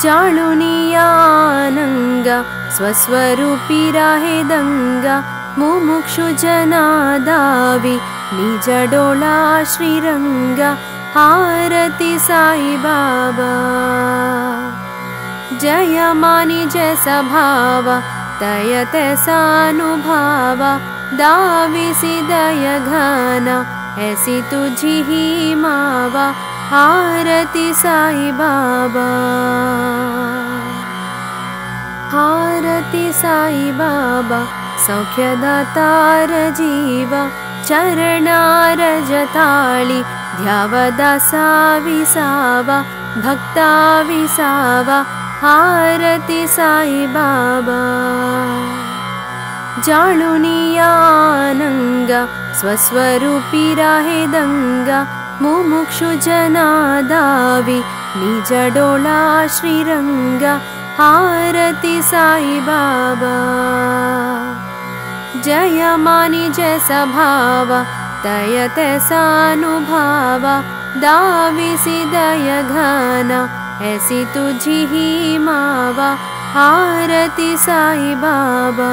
जाणुनियानंगा स्वस्वरूपी राहे दंगा मुमुक्षु जनादावी निज डोला श्रीरंगा आरती साई बाबा। जय मानी जैसा भावा तय तैसा अनुभवा दाविसी दय घाना ऐसी तुझी ही मावा आरती साई बाबा। आरती साई बाबा सौख्यदातार जीवा चरणारजताळि ध्यावदासा विसावा भक्ता विसावा आरती साई बाबा। जाणुनियानंगा स्वस्वरूपी राहे दंगा मुमुक्षु जनादावी निज डोला श्रीरंगा आरती साई बाबा। जय मानी जैसा भावा तय तैसा अनुभवा दाविसी दय घाना ऐसी तुझी ही मावा आरती साई बाबा।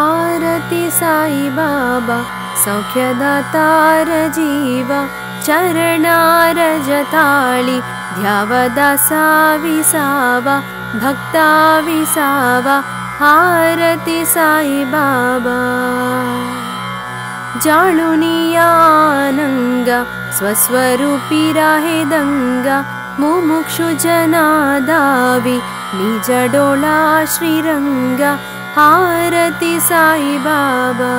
आरती साई बाबा सौख्यदातार जीवा चरणारजताळि ध्यावदासा विसावा भक्ता विसावा आरती साई बाबा। जाणुनियानंगा स्वस्वरूपी राहे दंगा मुमुक्षु जनादावी निज डोला श्रीरंगा आरती साई बाबा।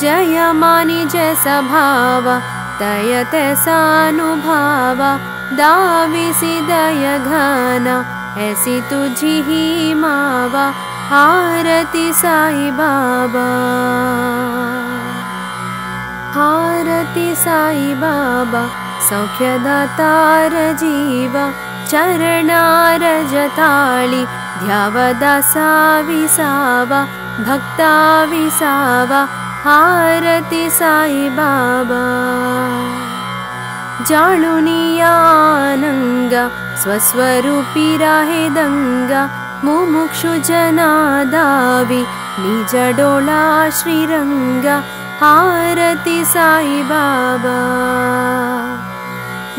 जय मानी जैसा भावा तय तैसा अनुभवा दाविसी दय घाना ऐसी तुझी ही मावा आरती साई बाबा। आरती साई बाबा सौख्यदातार जीवा चरणारजताळि ध्यावदासा विसावा भक्ता विसावा आरती साई बाबा जाणुनियानंगा स्वस्वरूपी राहे दंगा मुमुक्षु जनादावी निज डोला श्रीरंगा आरती साई बाबा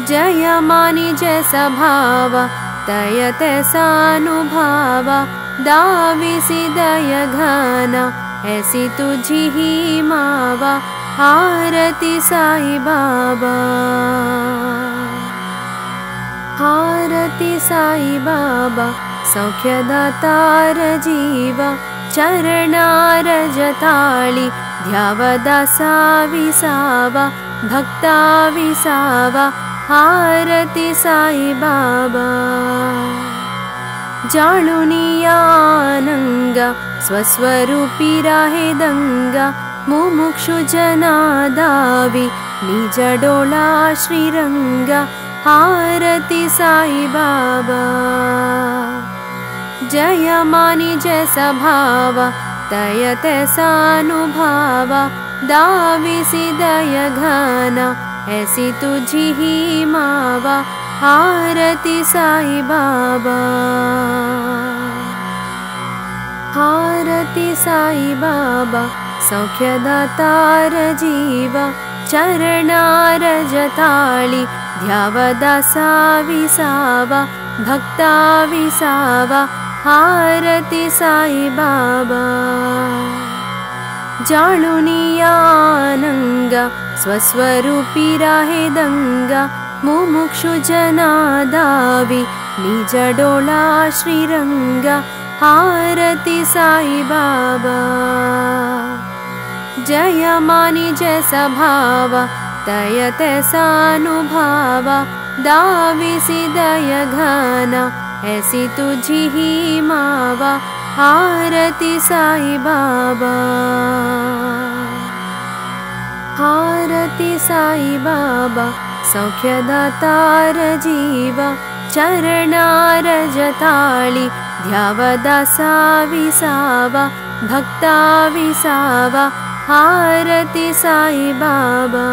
जय मानी जैसा भावा तय तैसानुभावा दावी सी दया घाना ऐसी तुझी ही मावा आरती साई बाबा आरती साई बाबा सौख्यदातार जीवा चरणारजताळि ध्यावदासा विसावा भक्ता विसावा आरती साई बाबा जाणुनियानंगा स्वस्वरूपी राहे दंगा मुमुक्षु जनादावी निज डोला श्रीरंगा आरती साई बाबा जय मानी जैसा भावा तय तैसानुभावा दावी सी दया घाना ऐसी तुझी ही मावा आरती साई बाबा आरती साई बाबा सौख्यदातार जीवा चरणारजताळि ध्यावदासा विसावा भक्ता विसावा आरती साई बाबा जाणुनियानंगा स्वस्वरूपी राहे दंगा मुमुक्षु जनादावी निज डोला श्रीरंगा आरती साई बाबा जय मानी जैसा भावा तय तैसानुभावा दावी सी दया घाना ऐसी तुझी ही मावा आरती साई बाबा आरती साई बाबा सौख्यदातार जीवा चरणारजताळि ध्यावदासा विसावा भक्ता विसावा आरती साई बाबा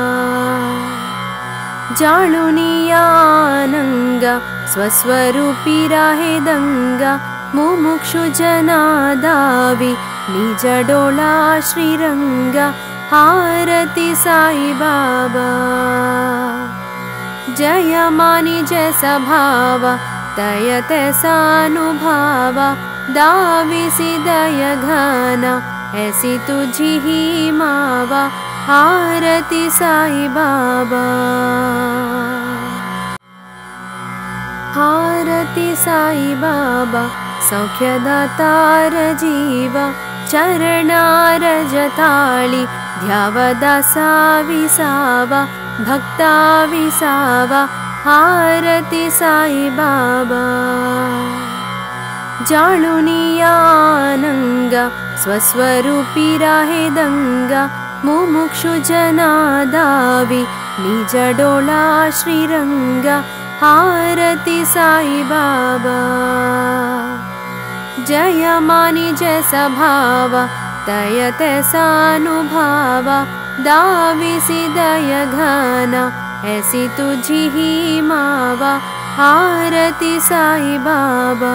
जाणुनियानंगा स्वस्वरूपी राहे दंगा मुमुक्षु जनादावी निज डोला श्रीरंगा आरती साई बाबा जय मानी जैसा भावा तय तैसानुभावा दावी सी दया घाना ऐसी तुझी ही मावा आरती साई बाबा आरती साई बाबा सौख्यदातार जीवा चरणारजताळि ध्यावदासा विसावा भक्ता विसावा आरती साई बाबा जाणुनियानंगा स्वस्वरूपी राहे दंगा मुमुक्षु जनादावी निज डोला श्रीरंगा आरती साई बाबा जय मानी जैसा भावा तय तैसानुभावा दावी सी दया घाना ऐसी तुझी ही मावा आरती साई बाबा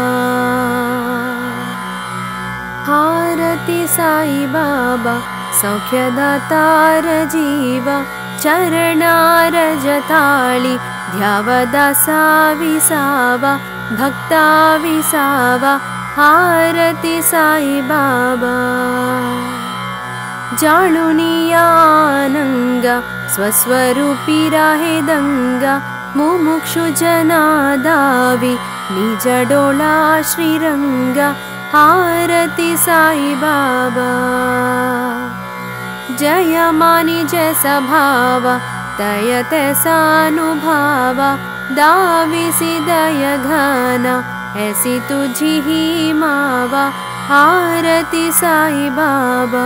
आरती साई बाबा सौख्यदातार जीवा चरणारजताळि ध्यावदासा विसावा भक्ता विसावा आरती साई बाबा जाणुनियानंगा स्वस्वरूपी राहे दंगा मुमुक्षु जनादावी निज डोला श्रीरंगा आरती साई बाबा जय मानी जैसा भावा तय तैसानुभावा दावी सी दया घाना ऐसी तुझी ही मावा आरती साई बाबा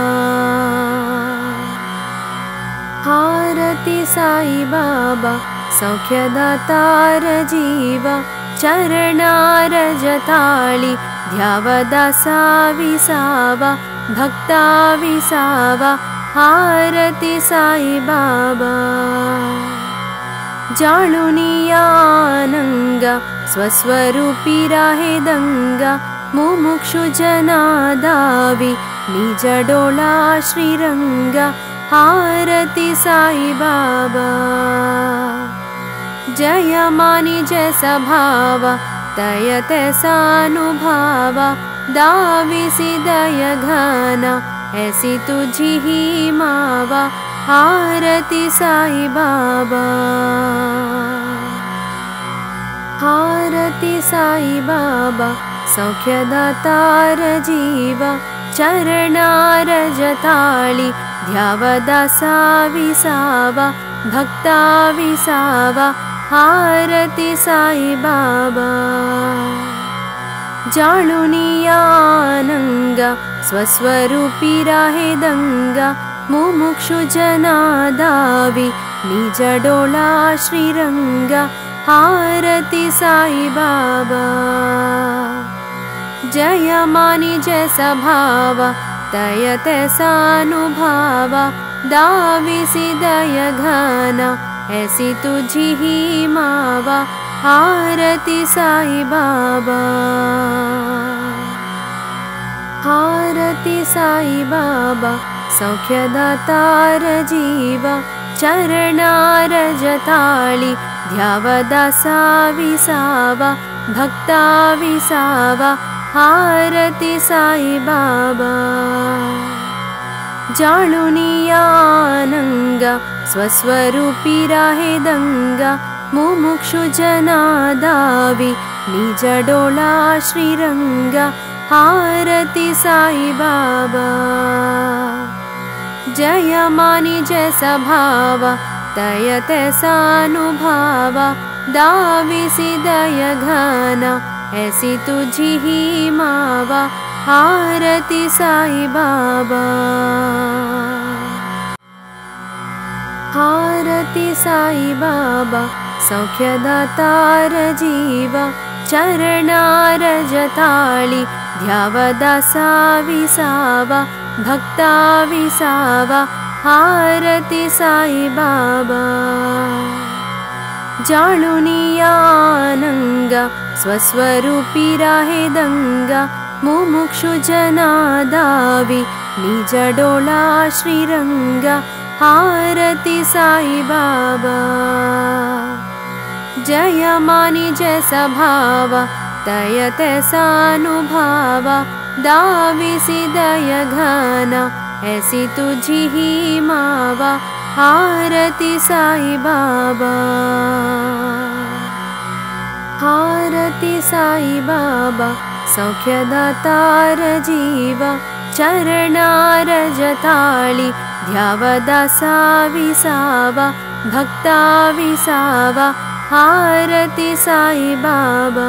आरती साई बाबा सौख्यदातार जीवा चरणारज ताळी ध्यावदासा विसावा भक्ता विसावा आरती साई बाबा जाणुनियानंगा स्वस्वरूपी राहे दंगा मुमुक्षु जना दावी निज डोला श्रीरंगा आरती साई बाबा जय मानी जैसा भावा तय तैसानुभावा दाविसी दया घाना ऐसी तुझी ही मावा आरती साई बाबा आरती साई बाबा सौख्यदातार जीवा चरणारज ताळी ध्यावदासा विसावा भक्ता विसावा आरती साई बाबा जाणुनियानंगा स्वस्वरूपी राहे दंगा मुमुक्षु जना दावी निज डोला श्रीरंगा आरती साई बाबा जय मानी जैसा भावा तय तैसानुभावा दाविसी दया घाना ऐसी तुझी ही मावा आरती साई बाबा आरती साई बाबा सौख्यदातार जीवा चरणारज ताळी ध्यावदासा विसावा भक्ता विसावा आरती साई बाबा जाणुनियानंगा स्वस्वरूपी राहे दंगा मुमुक्षु जना दावी निज डोला श्रीरंगा आरती साई बाबा जय मानी जैसा भावा तय तैसानुभावा दाविसी दया घाना ऐसी तुझी ही मावा आरती साई बाबा आरती साई बाबा सौख्यदातार जीवा चरणारज ताळी ध्यावदासा विसावा भक्ता विसावा आरती साई बाबा जाणुनियानंगा स्वस्वरूपी राहे दंगा मुमुक्षु जना दावी निज डोला श्रीरंगा आरती साई बाबा जय मानी जैसा भावा तय तैसानुभावा दाविसी दया घाना ऐसी तुझी ही मावा आरती साई बाबा आरती साई बाबा सौख्यदातार जीवा चरणारज ताळी ध्यावदासा विसावा भक्ता विसावा आरती साई बाबा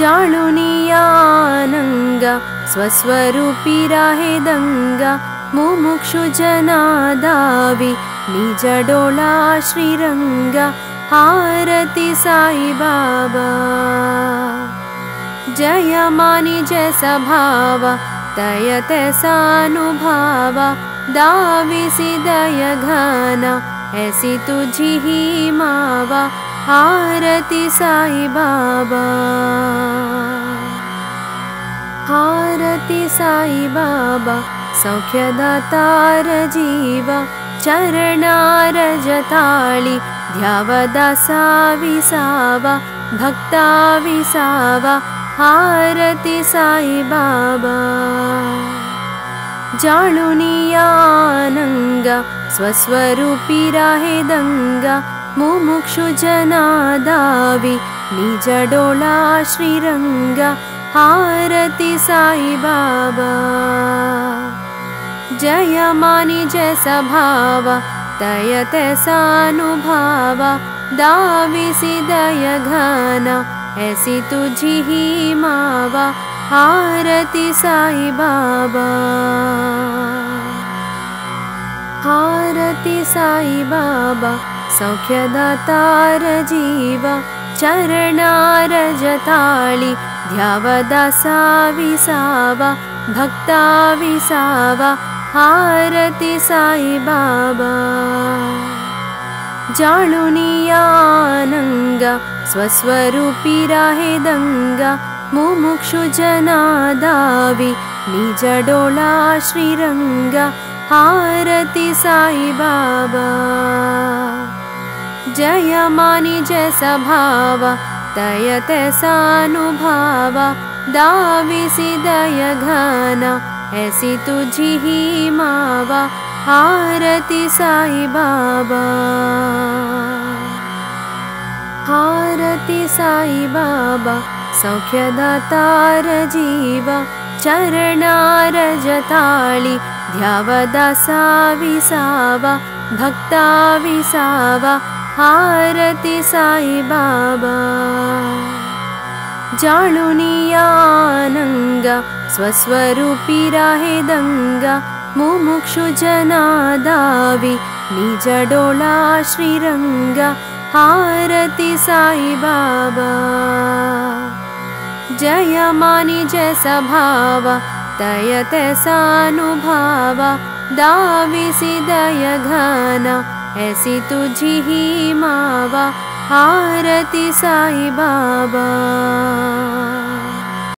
जाणुनियानंगा स्वस्वरूपी राहे दंगा मुमुक्षु जना दावी निज डोला श्रीरंगा आरती साई बाबा जय मानी जैसा भावा तय तैसानुभावा दाविसी दया घाना ऐसी तुझी ही मावा आरती साई बाबा आरती साई बाबा सौख्यदातार जीवा चरणारज ताळी ध्यावदासा विसावा भक्ता विसावा आरती साई बाबा जाणुनियानंगा स्वस्वरूपी राहे दंगा मुमुक्षु जना दावी निज डोला श्रीरंगा आरती साई बाबा जय मानी जैसा भावा तय तैसानुभावा दाविसी दया घाना ऐसी तुझी ही मावा आरती साई बाबा आरती साई बाबा सौख्यदातार जीवा चरणारजताळि ध्यावदासा विसावा भक्ता विसावा आरती साई बाबा जाणुनियानंगा स्वस्वरूपी राहे दंगा मुमुक्षु जनादावी निज डोला श्रीरंगा आरती साई बाबा जय मानि जैसा भावा तय तैसा अनुभवा दाविसी दया घाना ऐसी तुझी ही मावा आरती साई बाबा आरती साई बाबा सौख्यदातार जीवा चरणारजताळि ध्यावदासा विसावा भक्ता विसावा आरती साई बाबा जाणुनियानंगा स्वस्वरूपी राहे दंगा मुमुक्षु जनादावी निज डोला श्रीरंगा आरती साई बाबा जय मानि जैसा भावा तय तैसा अनुभवा दाविसी दया घाना ऐसी तुझी ही मावा आरती साई बाबा।